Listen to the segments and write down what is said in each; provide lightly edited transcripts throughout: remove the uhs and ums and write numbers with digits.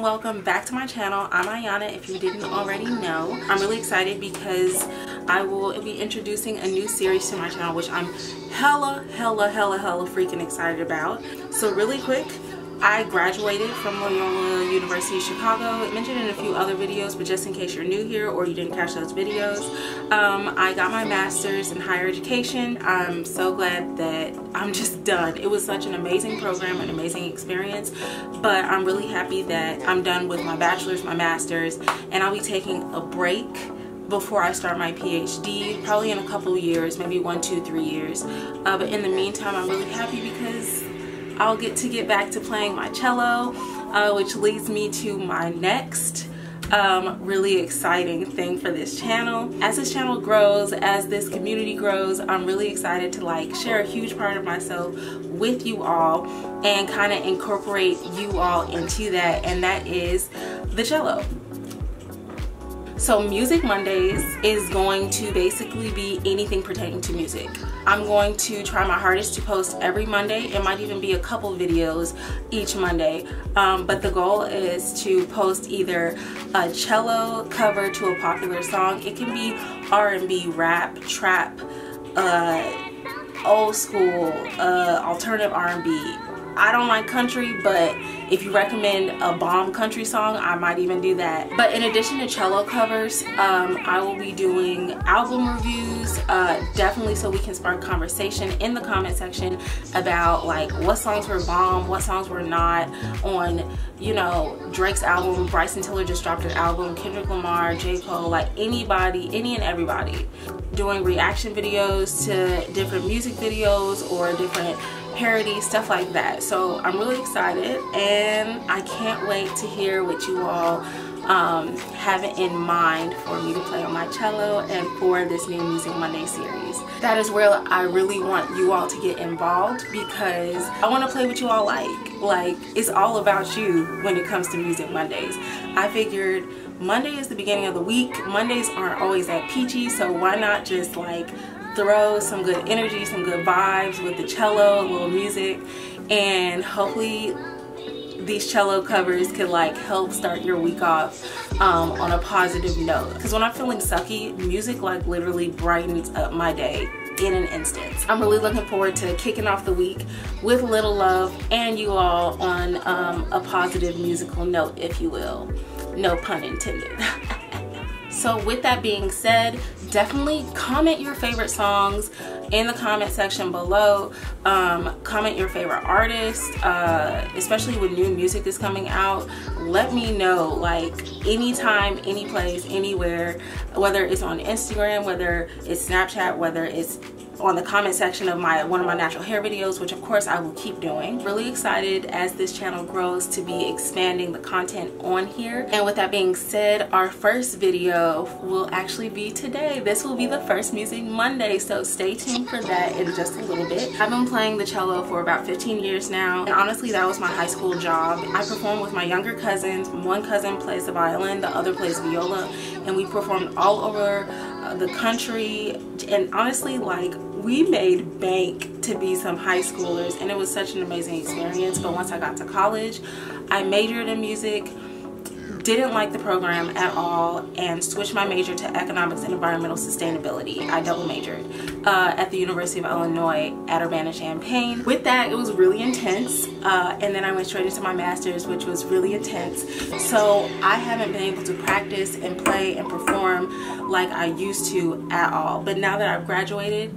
Welcome back to my channel. I'm Ayana, if you didn't already know. I'm really excited because I will be introducing a new series to my channel, which I'm hella freaking excited about. So really quick, I graduated from Loyola University Chicago. I mentioned in a few other videos, but just in case you're new here or you didn't catch those videos, I got my master's in higher education. I'm so glad that I'm just done. It was such an amazing program, an amazing experience, but I'm really happy that I'm done with my bachelor's, my master's, and I'll be taking a break before I start my PhD, probably in a couple years, maybe 1, 2, 3 years. But in the meantime, I'm really happy because I'll get to back to playing my cello, which leads me to my next really exciting thing for this channel. As this channel grows, as this community grows, I'm really excited to like share a huge part of myself with you all and kind of incorporate you all into that, and that is the cello. So Music Mondays is going to basically be anything pertaining to music. I'm going to try my hardest to post every Monday. It might even be a couple videos each Monday, but the goal is to post either a cello cover to a popular song. It can be R&B, rap, trap, old school, alternative R&B. I don't like country, but if you recommend a bomb country song, I might even do that. But in addition to cello covers, I will be doing album reviews, definitely, so we can spark conversation in the comment section about like what songs were bomb, what songs were not on, you know, Drake's album. Bryson Tiller just dropped an album, Kendrick Lamar, J. Cole, like anybody, any and everybody. Doing reaction videos to different music videos or different parody, stuff like that. So I'm really excited and I can't wait to hear what you all have in mind for me to play on my cello and for this new Music Monday series. That is where I really want you all to get involved, because I want to play what you all like. Like, it's all about you when it comes to Music Mondays. I figured Monday is the beginning of the week. Mondays aren't always that peachy, so why not just like throw some good energy, some good vibes with the cello, a little music, and hopefully these cello covers could like help start your week off on a positive note. Because when I'm feeling sucky, music like literally brightens up my day in an instance. I'm really looking forward to kicking off the week with a little love and you all on a positive musical note, if you will. No pun intended. So with that being said, definitely comment your favorite songs in the comment section below. Comment your favorite artist, especially when new music is coming out. Let me know, like, anytime, any place, anywhere, whether it's on Instagram, whether it's Snapchat, whether it's on the comment section of one of my natural hair videos, which of course I will keep doing. Really excited as this channel grows to be expanding the content on here. And with that being said, our first video will actually be today. This will be the first Music Monday, so stay tuned for that in just a little bit. I've been playing the cello for about 15 years now, and honestly that was my high school job. I performed with my younger cousins. One cousin plays the violin, the other plays viola, and we performed all over the country, and honestly, like, we made bank to be some high schoolers, and it was such an amazing experience. But once I got to college, I majored in music, didn't like the program at all, and switched my major to economics and environmental sustainability. I double majored at the University of Illinois at Urbana-Champaign. With that, it was really intense, and then I went straight into my master's, which was really intense. So I haven't been able to practice and play and perform like I used to at all. But now that I've graduated,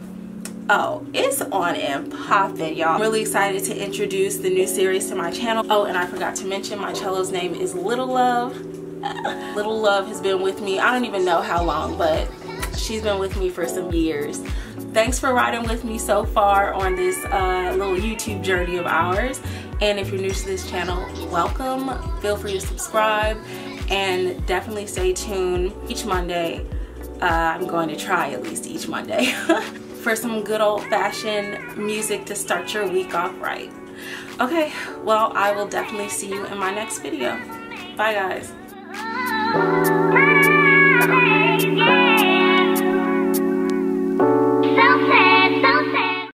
oh, it's on and popping, y'all. I'm really excited to introduce the new series to my channel. Oh, and I forgot to mention, my cello's name is Little Love. Little Love has been with me, I don't even know how long, but she's been with me for some years. Thanks for riding with me so far on this little YouTube journey of ours. And if you're new to this channel, welcome. Feel free to subscribe and definitely stay tuned each Monday. I'm going to try at least each Monday. For some good old-fashioned music to start your week off right. Okay, well, I will definitely see you in my next video. Bye, guys.